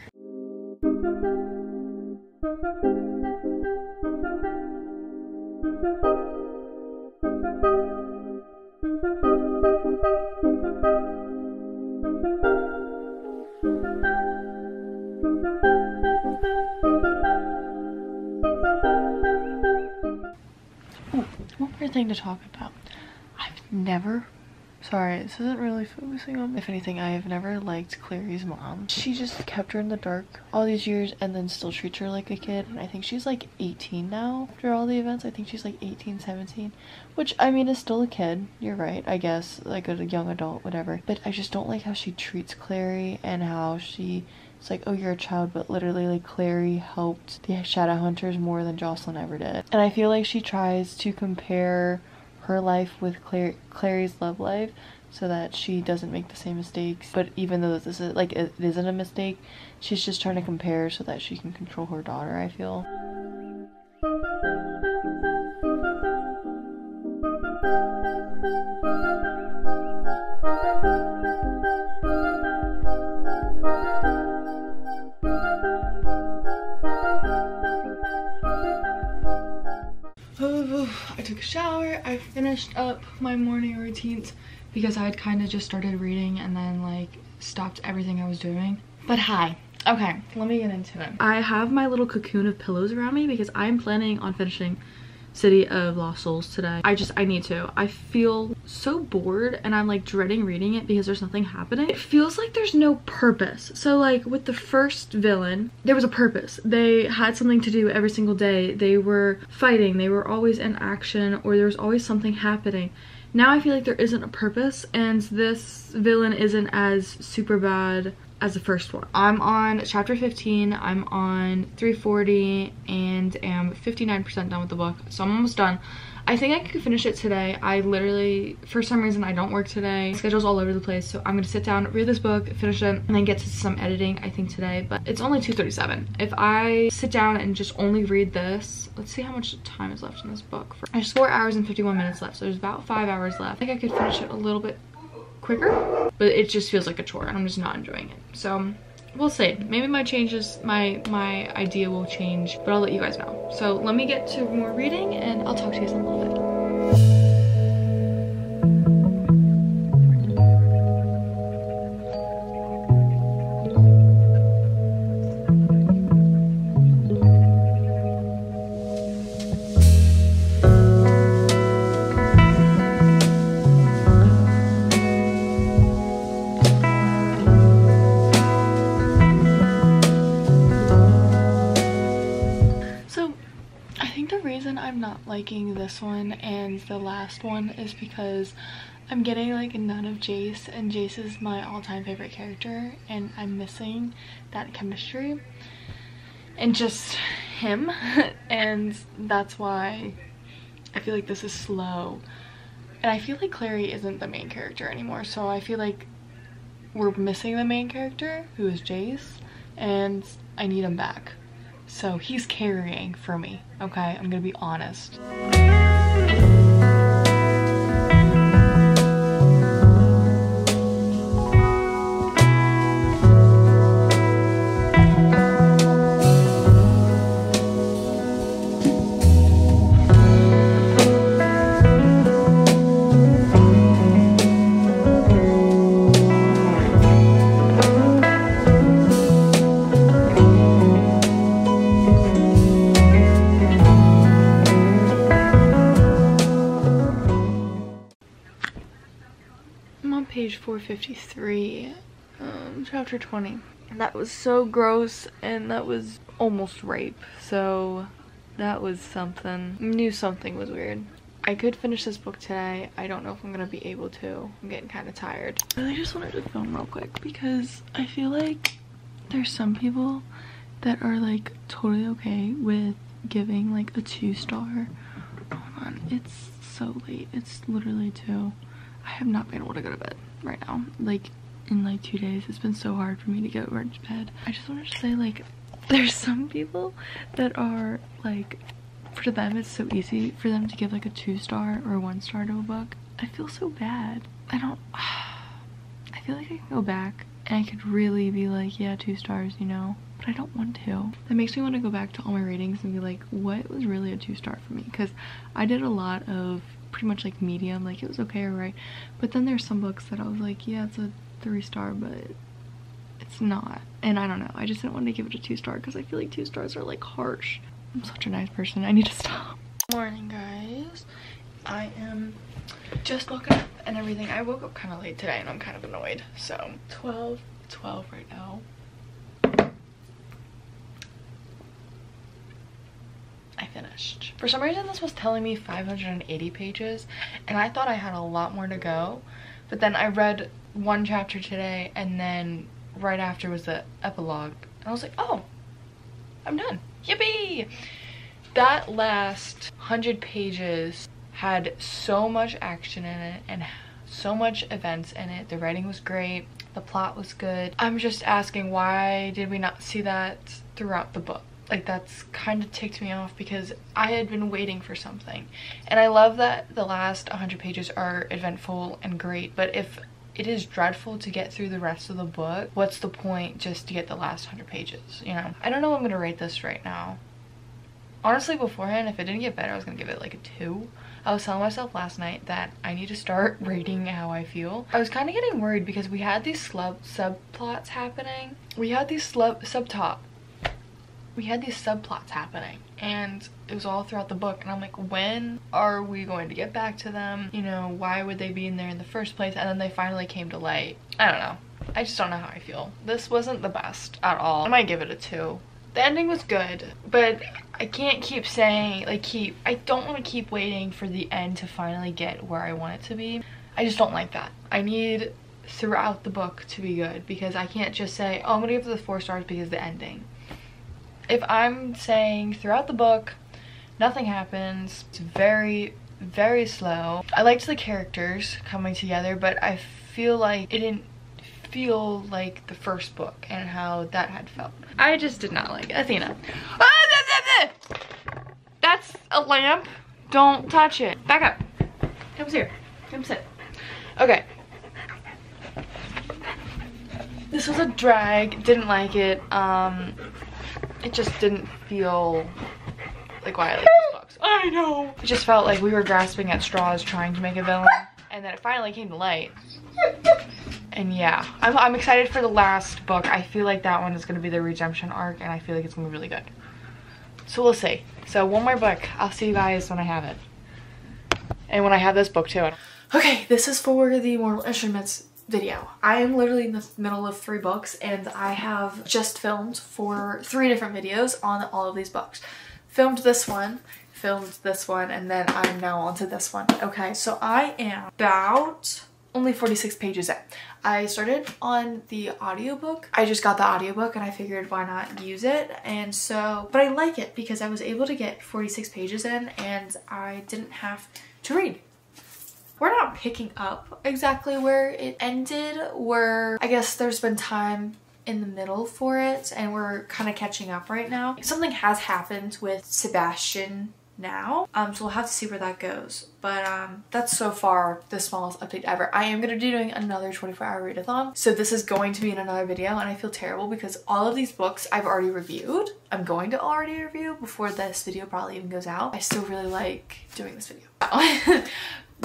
Oh, one more thing to talk about. I've never... Sorry, this isn't really focusing on me. If anything, I have never liked Clary's mom. She just kept her in the dark all these years and then still treats her like a kid. And I think she's like 18 now. After all the events, I think she's like 18, 17. Which, I mean, is still a kid. You're right, I guess. Like a young adult, whatever. But I just don't like how she treats Clary and how she... It's like, oh, you're a child, but literally, like, Clary helped the Shadowhunters more than Jocelyn ever did. And I feel like she tries to compare... her life with Clary's love life so that she doesn't make the same mistakes, but even though this is like it isn't a mistake, she's just trying to compare so that she can control her daughter, I feel. I took a shower, I finished up my morning routines because I had kind of just started reading and then like stopped everything I was doing. But hi. Okay, let me get into it. I have my little cocoon of pillows around me because I'm planning on finishing City of Lost Souls today. I need to. I feel so bored and I'm like dreading reading it because there's nothing happening. It feels like there's no purpose. So like with the first villain, there was a purpose. They had something to do every single day. They were fighting. They were always in action, or there was always something happening. Now I feel like there isn't a purpose, and this villain isn't as super bad as the first one. I'm on chapter 15, I'm on 340, and am 59% done with the book, so I'm almost done. I think I could finish it today. I literally, for some reason, I don't work today. Schedule's all over the place, so I'm gonna sit down, read this book, finish it, and then get to some editing, I think, today. But it's only 2:37. If I sit down and just only read this, let's see how much time is left in this book. There's 4 hours and 51 minutes left, so there's about 5 hours left. I think I could finish it a little bit quicker, but it just feels like a chore and I'm just not enjoying it. So we'll see. Maybe my idea will change, but I'll let you guys know. So let me get to more reading and I'll talk to you guys in a little bit. Liking this one and the last one is because I'm getting like none of Jace, and Jace is my all-time favorite character and I'm missing that chemistry and just him and that's why I feel like this is slow. And I feel like Clary isn't the main character anymore, so I feel like we're missing the main character, who is Jace, and I need him back. So he's carrying for me, okay? I'm gonna be honest. Page 453, chapter 20. That was so gross, and that was almost rape, so that was something. Knew something was weird. I could finish this book today. I don't know if I'm gonna be able to. I'm getting kind of tired. I really just wanted to film real quick because I feel like there's some people that are like totally okay with giving like a 2-star. Hold on, it's so late. It's literally 2. I have not been able to go to bed right now, like in like 2 days. It's been so hard for me to get over to bed. I just wanted to say, like, there's some people that are like, for them it's so easy for them to give like a 2-star or 1-star to a book. I feel so bad. I feel like I can go back and I could really be like, yeah, 2 stars, you know, but I don't want to. That makes me want to go back to all my ratings and be like, what was really a 2-star for me? Because I did a lot of pretty much like medium, like it was okay, right? But then there's some books that I was like, yeah, it's a 3-star, but it's not. And I don't know, I just didn't want to give it a 2-star because I feel like 2 stars are like harsh. I'm such a nice person. I need to stop. Morning, guys. I am just woken up and everything. I woke up kind of late today and I'm kind of annoyed. So 12 right now. I finished. For some reason this was telling me 580 pages and I thought I had a lot more to go, but then I read one chapter today and then right after was the epilogue and I was like, oh, I'm done. Yippee! That last 100 pages had so much action in it and so much events in it. The writing was great. The plot was good. I'm just asking, why did we not see that throughout the book? Like, that's kind of ticked me off because I had been waiting for something. And I love that the last 100 pages are eventful and great, but if it is dreadful to get through the rest of the book, what's the point just to get the last 100 pages, you know? I don't know what I'm gonna rate this right now. honestly beforehand, if it didn't get better, I was gonna give it like a 2. I was telling myself last night that I need to start rating how I feel. I was kind of getting worried because we had these subplots happening. We had these subplots happening, and it was all throughout the book, and I'm like, when are we going to get back to them? You know, why would they be in there in the first place? And then they finally came to light. I don't know. I just don't know how I feel. This wasn't the best at all. I might give it a 2. The ending was good, but I can't keep saying, like, I don't want to keep waiting for the end to finally get where I want it to be. I just don't like that. I need throughout the book to be good, because I can't just say, oh, I'm gonna give it the 4 stars because the ending. If I'm saying throughout the book, nothing happens, it's very, very slow. I liked the characters coming together, but I feel like it didn't feel like the first book and how that had felt. I just did not like it. Athena. Oh, that's a lamp. Don't touch it. Back up. Come here. Come sit. Okay. This was a drag. Didn't like it. It just didn't feel like why I like these books. I know. It just felt like we were grasping at straws trying to make a villain, and then it finally came to light. And yeah, I'm excited for the last book. I feel like that one is going to be the redemption arc, and I feel like it's going to be really good. So we'll see. So one more book. I'll see you guys when I have it. And when I have this book too. Okay, this is for the Mortal Instruments video. I am literally in the middle of 3 books, and I have just filmed for 3 different videos on all of these books. Filmed this one, and then I'm now onto this one. Okay, so I am about only 46 pages in. I started on the audiobook. I just got the audiobook and I figured why not use it, and so, but I like it because I was able to get 46 pages in and I didn't have to read. We're not picking up exactly where it ended, where I guess there's been time in the middle for it, and we're kind of catching up right now. Something has happened with Sebastian now, so we'll have to see where that goes, but that's so far the smallest update ever. I am going to be doing another 24-hour readathon, so this is going to be in another video, and I feel terrible because all of these books I've already reviewed. I'm going to already review before this video probably even goes out. I still really like doing this video.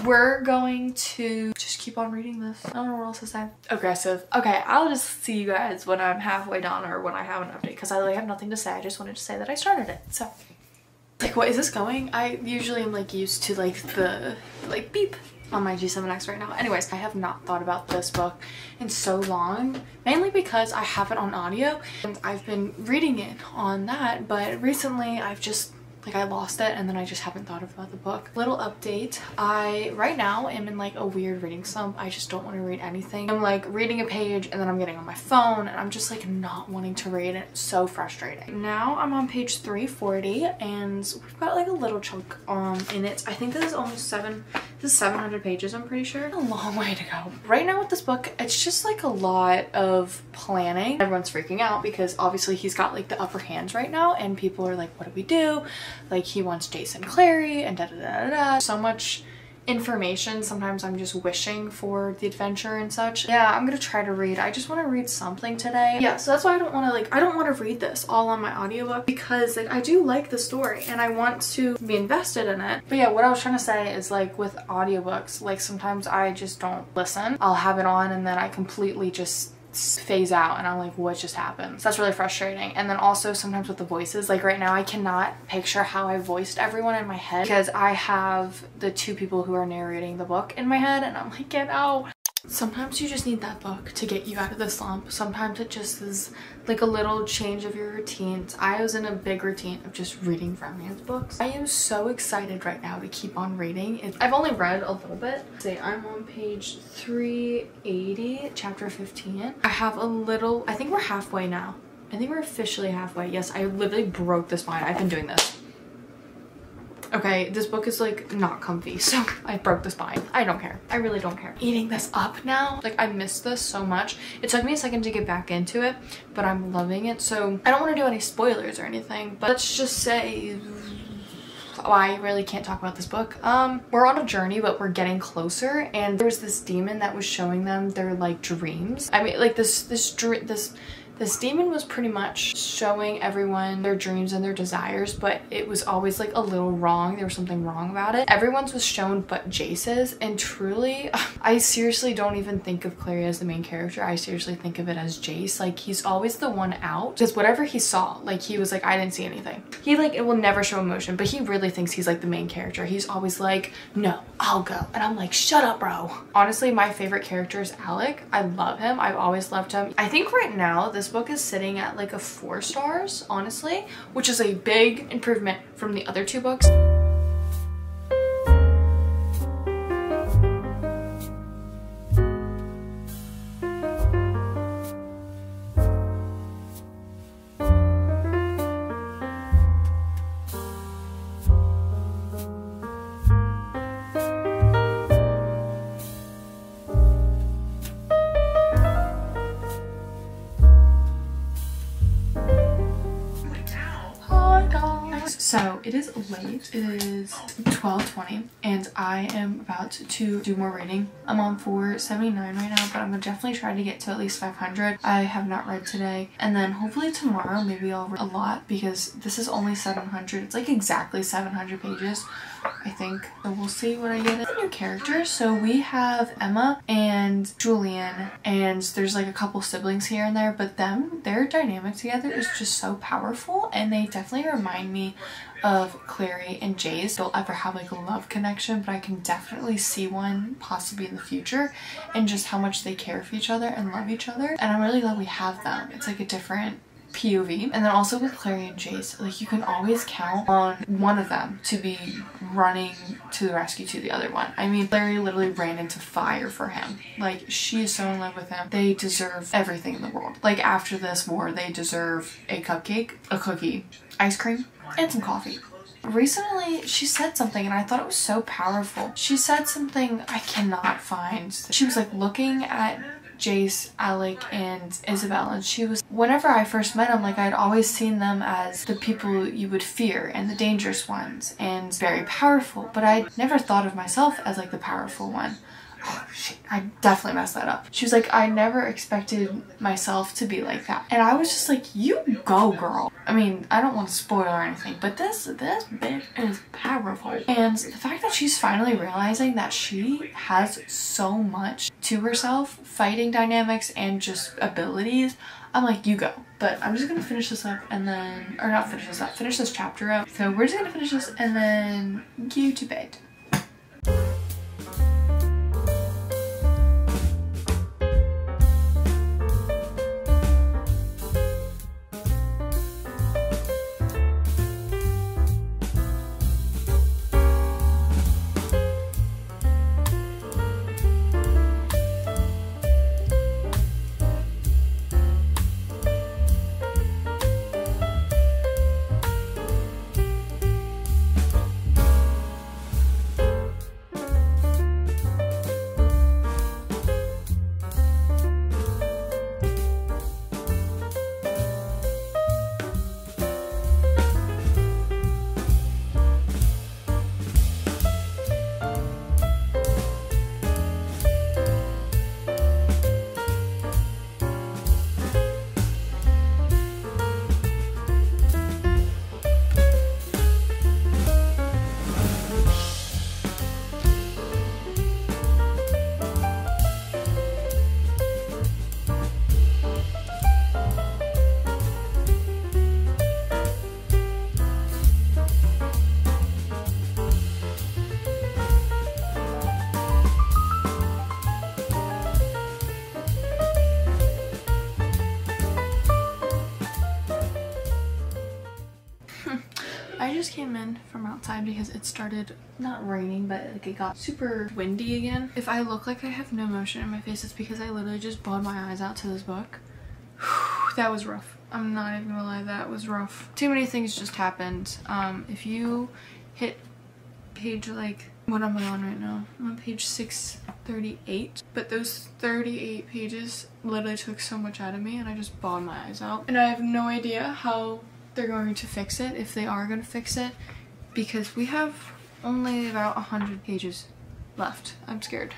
We're going to just keep on reading this. I don't know what else to say. Aggressive. Okay, I'll just see you guys when I'm halfway done or when I have an update, because I really have nothing to say. I just wanted to say that I started it, so. Like, what is this going? I usually am like used to like the like beep on my G7X right now. Anyways, I have not thought about this book in so long, mainly because I have it on audio and I've been reading it on that, but recently I've just like I lost it, and then I just haven't thought about the book. Little update, I right now am in like a weird reading slump. I just don't want to read anything. I'm like reading a page and then I'm getting on my phone and I'm just like not wanting to read it. It's so frustrating. Now I'm on page 340 and we've got like a little chunk in it. I think this is almost this is 700 pages, I'm pretty sure. A long way to go. Right now with this book, it's just like a lot of planning. Everyone's freaking out because obviously he's got like the upper hand right now, and people are like, what do we do? Like, he wants Jace and Clary and da da da da da. So much information. Sometimes I'm just wishing for the adventure and such. Yeah, I'm gonna try to read. I just want to read something today. Yeah, so that's why I don't want to like, I don't want to read this all on my audiobook, because like I do like the story and I want to be invested in it. But yeah, what I was trying to say is like with audiobooks, like sometimes I just don't listen. I'll have it on and then I completely just phase out and I'm like, what just happened? So that's really frustrating. And then also sometimes with the voices, like right now I cannot picture how I voiced everyone in my head, because I have the 2 people who are narrating the book in my head and I'm like, get out. Sometimes you just need that book to get you out of the slump. Sometimes it just is like a little change of your routines. I was in a big routine of just reading romance books. I am so excited right now to keep on reading. I've only read a little bit. Say I'm on page 380, chapter 15. I have a little, I think we're halfway now. I think we're officially halfway. Yes, I literally broke this spine. I've been doing this. Okay, this book is like not comfy, so I broke the spine. I don't care. I really don't care. Eating this up now, like I missed this so much. It took me a second to get back into it, but I'm loving it. So I don't want to do any spoilers or anything, but let's just say, oh, I really can't talk about this book. We're on a journey, but we're getting closer, and there was this demon that was showing them their like dreams. I mean, like this This demon was pretty much showing everyone their dreams and their desires, but it was always like a little wrong. There was something wrong about it. Everyone's was shown but Jace's, and truly, I seriously don't even think of Clary as the main character. I seriously think of it as Jace. Like, he's always the one out, because whatever he saw, like, he was like, I didn't see anything. He like, it will never show emotion, but he really thinks he's like the main character. He's always like, no, I'll go. And I'm like, shut up, bro. Honestly, my favorite character is Alec. I love him. I've always loved him. I think right now, this book is sitting at like a 4 stars, honestly, which is a big improvement from the other 2 books. So it is late, it is 12:20, and I am about to do more reading. I'm on 479 right now, but I'm gonna definitely try to get to at least 500. I have not read today, and then hopefully tomorrow maybe I'll read a lot, because this is only 700. It's like exactly 700 pages, I think. So we'll see what I get. New characters. So we have Emma and Julian, and there's like a couple siblings here and there, but their dynamic together is just so powerful, and they definitely remind me of Clary and Jace. They'll ever have like a love connection, but I can definitely see one possibly in the future, and just how much they care for each other and love each other. And I'm really glad we have them. It's like a different POV. And then also with Clary and Jace, like, you can always count on one of them to be running to the rescue to the other one. I mean, Clary literally ran into fire for him. Like, she is so in love with him. They deserve everything in the world. Like, after this war, they deserve a cupcake, a cookie, ice cream, and some coffee. Recently, she said something, and I thought it was so powerful. She said something I cannot find. She was like looking at Jace, Alec, and Isabelle, and she was, whenever I first met them, like, I'd always seen them as the people you would fear and the dangerous ones and very powerful, but I never thought of myself as like the powerful one. Oh, shit, I definitely messed that up. She was like, I never expected myself to be like that. And I was just like, you go, girl. I mean, I don't want to spoil or anything, but this bitch is powerful. And the fact that she's finally realizing that she has so much to herself, fighting dynamics and just abilities, I'm like, you go. But I'm just gonna finish this up and then, or not finish this up, finish this chapter up. So we're just gonna finish this and then go to bed. Came in from outside because it started not raining, but like it got super windy again. If I look like I have no motion in my face, it's because I literally just bawled my eyes out to this book. That was rough. I'm not even gonna lie, that was rough. Too many things just happened. If you hit page, like, what am I on right now? I'm on page 638, but those 38 pages literally took so much out of me, and I just bawled my eyes out, and I have no idea how they're going to fix it, if they are going to fix it, because we have only about 100 pages left. I'm scared.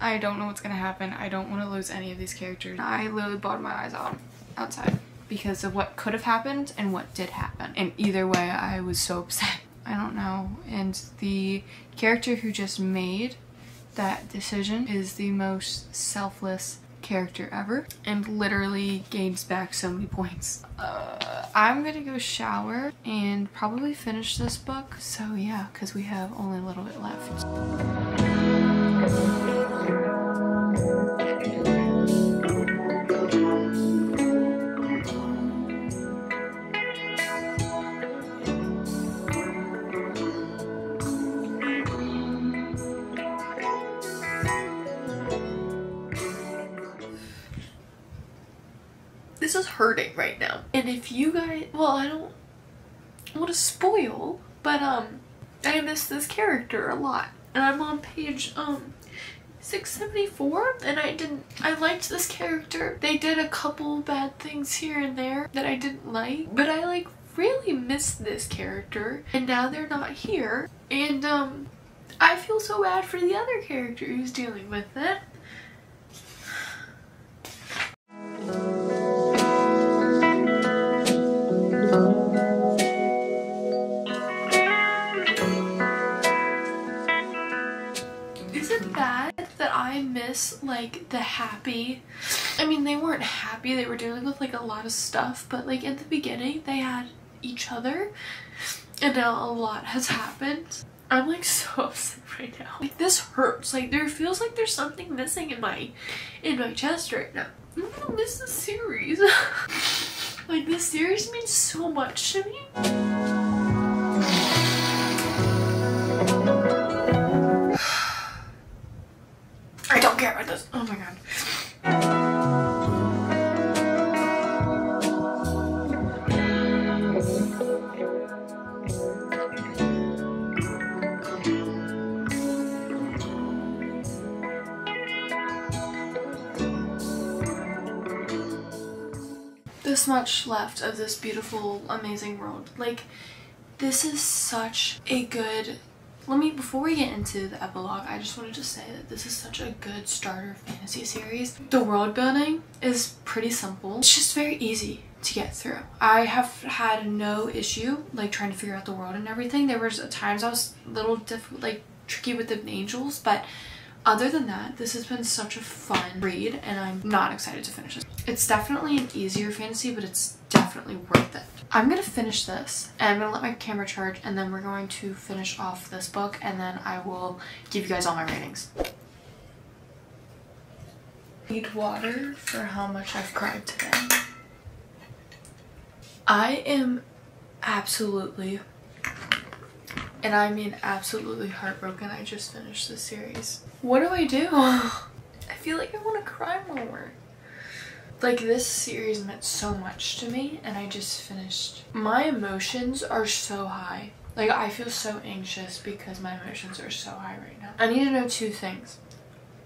I don't know what's gonna happen. I don't want to lose any of these characters. I literally bawled my eyes out outside because of what could have happened and what did happen. And either way, I was so upset. I don't know. And the character who just made that decision is the most selfless character ever and literally gains back so many points. I'm gonna go shower and probably finish this book. So yeah, because we have only a little bit left. This is hurting right now, and if you guys, well, I don't want to spoil, but I miss this character a lot, and I'm on page 674, and I liked this character. They did a couple bad things here and there that I didn't like, but I like really missed this character, and now they're not here, and I feel so bad for the other character who's dealing with it. Like the happy, I mean, they weren't happy, they were dealing with like a lot of stuff, but like in the beginning they had each other, and now a lot has happened. I'm like so upset right now. Like this hurts, like there feels like there's something missing in my chest right now. I'm gonna miss the series. Like this series means so much to me. I don't care about this. Oh my god. This much left of this beautiful, amazing world. Like, this is such a good... before we get into the epilogue, I just wanted to say that this is such a good starter fantasy series. The world building is pretty simple. It's just very easy to get through. I have had no issue like trying to figure out the world and everything. There was times I was a little tricky with the angels, but other than that, this has been such a fun read, and I'm not excited to finish this. It's definitely an easier fantasy, but it's definitely worth it. I'm gonna finish this, and I'm gonna let my camera charge, and then we're going to finish off this book, and then I will give you guys all my ratings. Need water for how much I've cried today. I am absolutely, and I mean absolutely, heartbroken. I just finished this series. What do? I feel like I want to cry more. Like, this series meant so much to me, and I just finished. My emotions are so high. Like, I feel so anxious because my emotions are so high right now. I need to know two things.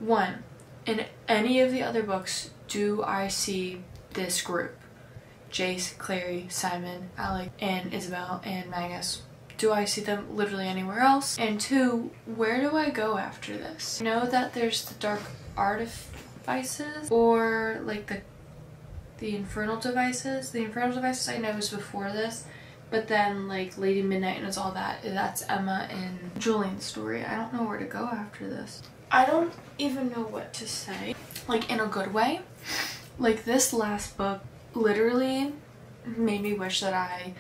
One, in any of the other books, do I see this group? Jace, Clary, Simon, Alec, and Isabelle, and Magnus. Do I see them literally anywhere else? And two, where do I go after this? I know that there's the Dark Artifices, or like the Infernal Devices. The Infernal Devices I know was before this, but then like Lady Midnight and all that, that's Emma and Julian's story. I don't know where to go after this. I don't even know what to say, like in a good way. Like this last book literally made me wish that I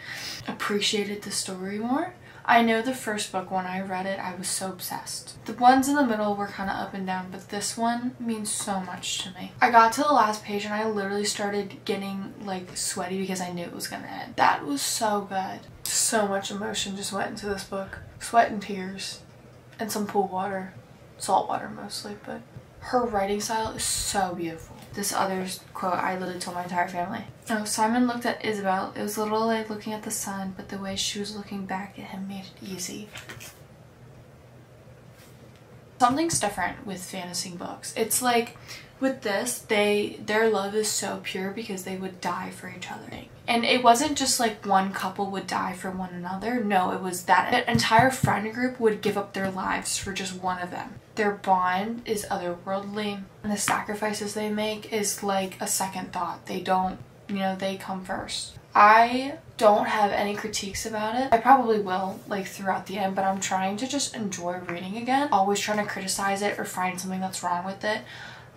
appreciated the story more. I know the first book, when I read it, I was so obsessed. The ones in the middle were kind of up and down, but this one means so much to me. I got to the last page and I literally started getting like sweaty because I knew it was gonna end. That was so good. So much emotion just went into this book. Sweat and tears and some pool water. Salt water mostly, but her writing style is so beautiful. This other quote I literally told my entire family. Oh, Simon looked at Isabelle. It was a little like looking at the sun, but the way she was looking back at him made it easy. Something's different with fantasy books. It's like with this, their love is so pure because they would die for each other. And it wasn't just like one couple would die for one another. No, it was that an entire friend group would give up their lives for just one of them. Their bond is otherworldly, and the sacrifices they make is like a second thought. They don't, you know, they come first. I don't have any critiques about it. I probably will, like, throughout the end, but I'm trying to just enjoy reading again. Always trying to criticize it or find something that's wrong with it.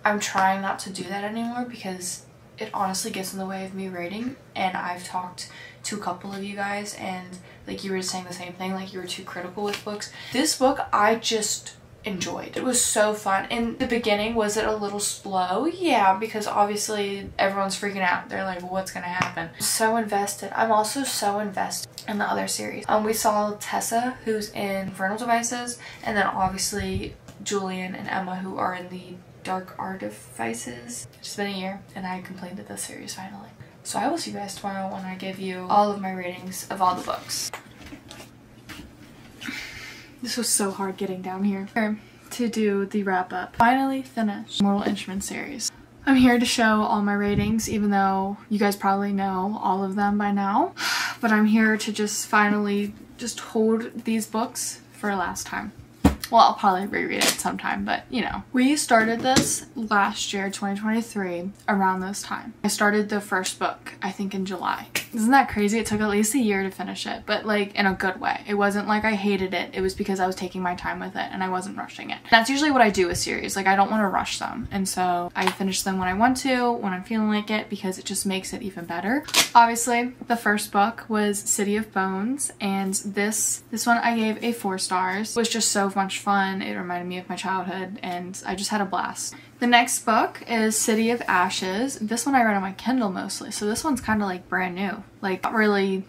I'm trying not to do that anymore because it honestly gets in the way of me reading, and I've talked to a couple of you guys, and like you were saying the same thing, like you were too critical with books. This book I just enjoyed. It was so fun. In the beginning, was it a little slow? Yeah, because obviously everyone's freaking out. They're like, well, what's gonna happen? So invested. I'm also so invested in the other series. We saw Tessa, who's in Infernal Devices, and then obviously Julian and Emma, who are in the Dark Artifices. It's been a year and I completed this series finally. So I will see you guys tomorrow when I give you all of my ratings of all the books. This was so hard getting down here to do the wrap up. Finally finished Mortal Instruments series. I'm here to show all my ratings, even though you guys probably know all of them by now. But I'm here to just finally just hold these books for last time. Well, I'll probably reread it sometime, but you know. We started this last year, 2023, around this time. I started the first book, I think in July. Isn't that crazy? It took at least a year to finish it, but like in a good way. It wasn't like I hated it. It was because I was taking my time with it and I wasn't rushing it. That's usually what I do with series. Like I don't want to rush them. And so I finish them when I want to, when I'm feeling like it, because it just makes it even better. Obviously, the first book was City of Bones, and this one I gave a 4 stars. It was just so much fun. It reminded me of my childhood and I just had a blast. The next book is City of Ashes. This one I read on my Kindle mostly, so this one's kind of like brand new, like not really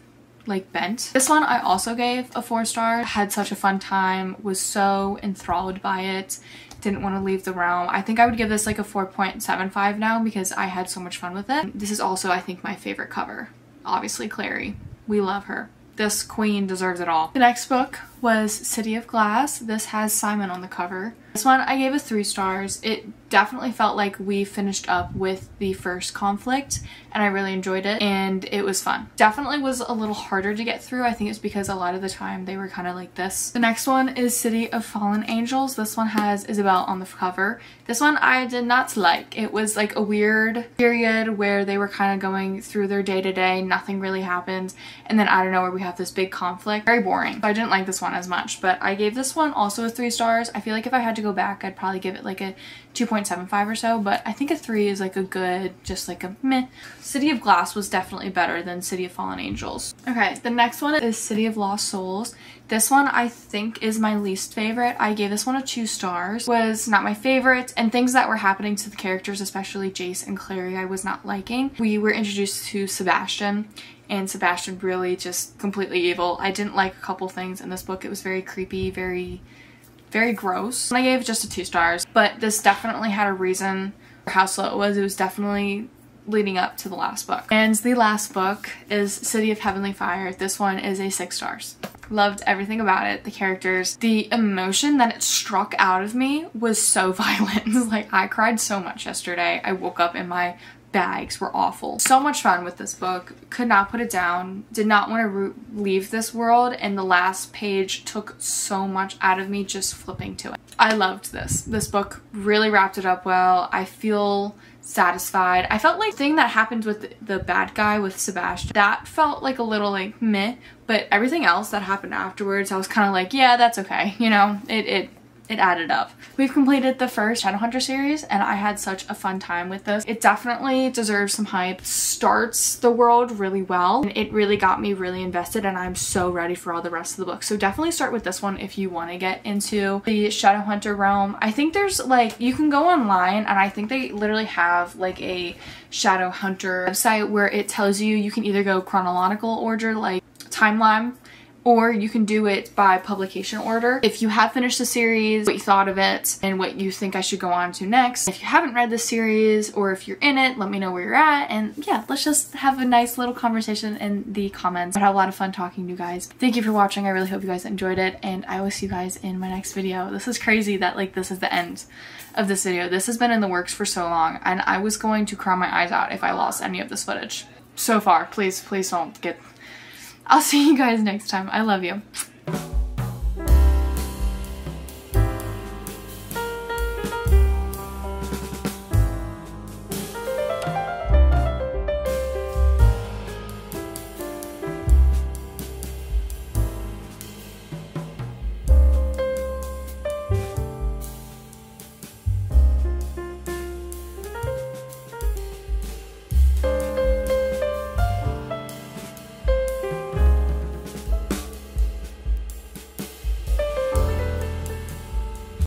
like bent. This one I also gave a 4 star. Had such a fun time, was so enthralled by it, didn't want to leave the realm. I think I would give this like a 4.75 now because I had so much fun with it. This is also I think my favorite cover. Obviously Clary, we love her. This queen deserves it all. The next book was City of Glass. This has Simon on the cover. This one I gave a 3 stars. It definitely felt like we finished up with the first conflict and I really enjoyed it and it was fun. Definitely was a little harder to get through. I think it's because a lot of the time they were kind of like this. The next one is City of Fallen Angels. This one has Isabelle on the cover. This one I did not like. It was like a weird period where they were kind of going through their day-to-day, nothing really happened, and then I don't know where we have this big conflict. Very boring. So I didn't like this one as much, but I gave this one also a 3 stars. I feel like if I had to go back, I'd probably give it like a 2.75 or so, but I think a 3 is like a good, just like a meh. City of Glass was definitely better than City of Fallen Angels. Okay, the next one is City of Lost Souls. This one I think is my least favorite. I gave this one a 2 stars. Was not my favorite, and things that were happening to the characters, especially Jace and Clary, I was not liking. We were introduced to Sebastian, and Sebastian really just completely evil. I didn't like a couple things in this book. It was very creepy, very gross. And I gave it just a 2 stars, but this definitely had a reason for how slow it was. It was definitely leading up to the last book. And the last book is City of Heavenly Fire. This one is a 6 stars. Loved everything about it, the characters. The emotion that it struck out of me was so violent. Like I cried so much yesterday. I woke up in my bags were awful. So much fun with this book. Could not put it down. Did not want to leave this world, and the last page took so much out of me just flipping to it. I loved this. This book really wrapped it up well. I feel satisfied. I felt like the thing that happened with the bad guy with Sebastian, that felt like a little like meh, but everything else that happened afterwards, I was kind of like, yeah, that's okay. You know, it added up. We've completed the first Shadowhunter series and I had such a fun time with this. It definitely deserves some hype. Starts the world really well and it really got me really invested, and I'm so ready for all the rest of the books. So definitely start with this one if you want to get into the Shadowhunter realm. I think there's like, you can go online and I think they literally have like a Shadowhunter website where it tells you can either go chronological order, like timeline, or you can do it by publication order. If you have finished the series, what you thought of it, and what you think I should go on to next. If you haven't read the series, or if you're in it, let me know where you're at, and yeah, let's just have a nice little conversation in the comments. I had a lot of fun talking to you guys. Thank you for watching, I really hope you guys enjoyed it, and I will see you guys in my next video. This is crazy that like this is the end of this video. This has been in the works for so long, and I was going to cry my eyes out if I lost any of this footage. So far, please don't get... I'll see you guys next time. I love you.